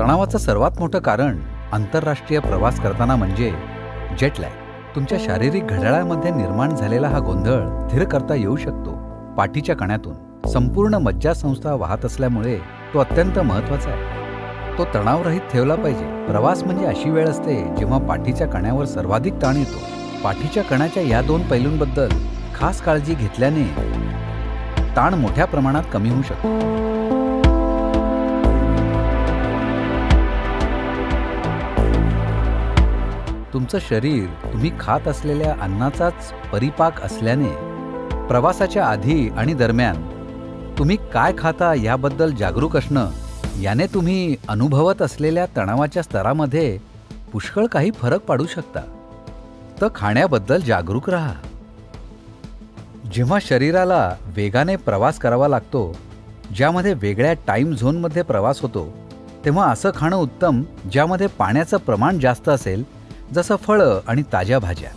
तणावाचं सर्वात मोठं कारण आंतरराष्ट्रीय प्रवास करताना म्हणजे जेट लॅग। तुमच्या शारीरिक घड्याळामध्ये निर्माण झालेला हा गोंधळ धीर करता येऊ शकतो। पाठीच्या कण्यातून संपूर्ण मज्जासंस्था वाहत असल्यामुळे तो अत्यंत महत्त्वाचा आहे। तो तणावरहित ठेवला पाहिजे। प्रवास म्हणजे अशी वेळ असते जेव्हा पाठीच्या कण्यावर सर्वाधिक ताण येतो। पाठीच्या कण्याच्या या दोन पैलूंबद्दल खास काळजी घेतल्याने ताण मोठ्या प्रमाणात कमी होऊ शकतो। तुमचं शरीर तुम्ही खात असलेल्या अन्नाचाच परिपाक असल्याने प्रवासाच्या आधी आणि दरम्यान तुम्ही काय खाता याबद्दल जागरूक असणं याने तुम्ही अनुभवत असलेल्या तणावाच्या स्तरामध्ये पुष्कळ काही फरक पाडू शकता। तर खाण्याबद्दल जागरूक राहा। जेव्हा शरीराला वेगाने प्रवास करावा लागतो, ज्यामध्ये वेगळ्या टाईम झोनमध्ये प्रवास होतो, तेव्हा असं खाणं उत्तम ज्यामध्ये पाण्याचं प्रमाण जास्त असेल, जसं फळं आणि ताज्या भाज्या।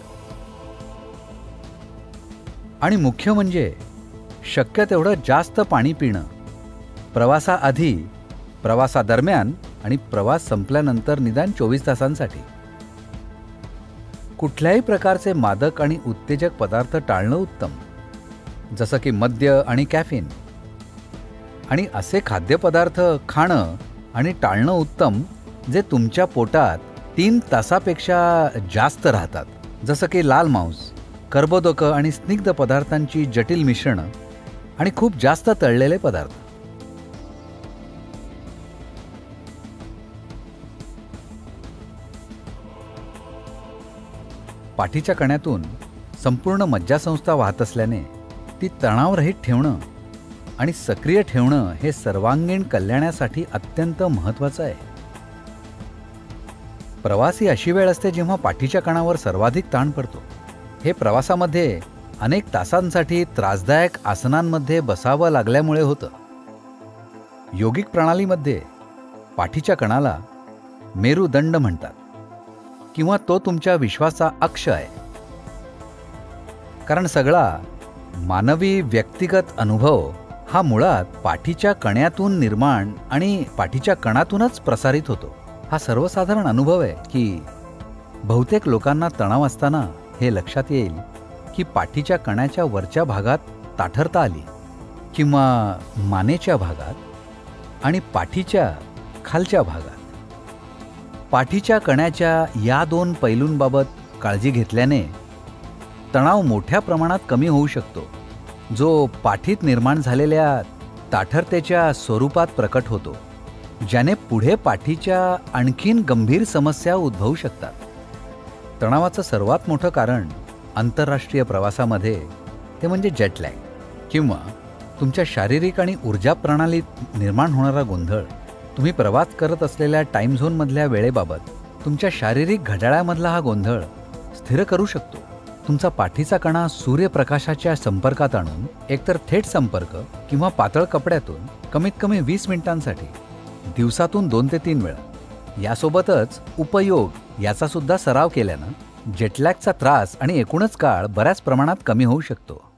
आणि मुख्य म्हणजे शक्य तेवढं जास्त पाणी पिणं। प्रवासाआधी, प्रवासादरम्यान आणि प्रवास संपल्यानंतर निदान 24 तासांसाठी कुठल्याही प्रकारचे मादक आणि उत्तेजक पदार्थ टाळणं उत्तम, जसं की मद्य आणि कॅफिन। आणि असे खाद्यपदार्थ खाणं आणि टाळणं उत्तम जे तुमच्या पोटात 3 तासापेक्षा जास्त राहतात, जसं की लाल मांस, कर्बोदक आणि स्निग्ध पदार्थांची जटिल मिश्रणं आणि खूप जास्त तळलेले पदार्थ। पाठीच्या कण्यातून संपूर्ण मज्जासंस्था वाहत असल्याने ती तणावरहित ठेवणं आणि सक्रिय ठेवणं हे सर्वांगीण कल्याणासाठी अत्यंत महत्त्वाचं आहे। प्रवास ही अशी वेळ असते जेव्हा पाठीच्या कणावर सर्वाधिक ताण पडतो। हे प्रवासामध्ये अनेक तासांसाठी त्रासदायक आसनांमध्ये बसावं लागल्यामुळे होतं। योगिक प्रणालीमध्ये पाठीच्या कणाला मेरुदंड म्हणतात, किंवा तो तुमच्या विश्वाचा अक्ष आहे, कारण सगळा मानवी व्यक्तिगत अनुभव हा मुळात पाठीच्या कण्यातून निर्माण आणि पाठीच्या कणातूनच प्रसारित होतो। हा सर्वसाधारण अनुभव आहे की बहुतेक लोकांना तणाव असताना हे लक्षात येईल की पाठीच्या कण्याच्या वरच्या भागात ताठरता आली किंवा मानेच्या भागात आणि पाठीच्या खालच्या भागात। पाठीच्या कण्याच्या या दोन पैलूंबाबत काळजी घेतल्याने तणाव मोठ्या प्रमाणात कमी होऊ शकतो, जो पाठीत निर्माण झालेल्या ताठरतेच्या स्वरूपात प्रकट होतो, ज्याने पुढे पाठीच्या आणखीन गंभीर समस्या उद्भवू शकतात। तणावाचं सर्वात मोठं कारण आंतरराष्ट्रीय प्रवासामध्ये ते म्हणजे जेट लॅग, किंवा तुमच्या शारीरिक आणि ऊर्जा प्रणालीत निर्माण होणारा गोंधळ। तुम्ही प्रवास करत असलेल्या टाईम झोनमधल्या वेळेबाबत तुमच्या शारीरिक घड्याळामधला हा गोंधळ स्थिर करू शकतो। तुमचा पाठीचा कणा सूर्यप्रकाशाच्या संपर्कात आणून एकतर थेट संपर्क किंवा पातळ कपड्यातून कमीत कमी 20 मिनिटांसाठी दिवसातून 2 ते 3 वेळा, यासोबतच उपयोग याचा सुद्धा सराव केल्यानं जेटलॅगचा त्रास आणि एकूणच काळ बऱ्याच प्रमाणात कमी होऊ शकतो।